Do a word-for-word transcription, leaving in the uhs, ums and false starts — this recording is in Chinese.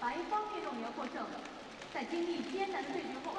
白方运动员获胜。在经历艰难的对决后。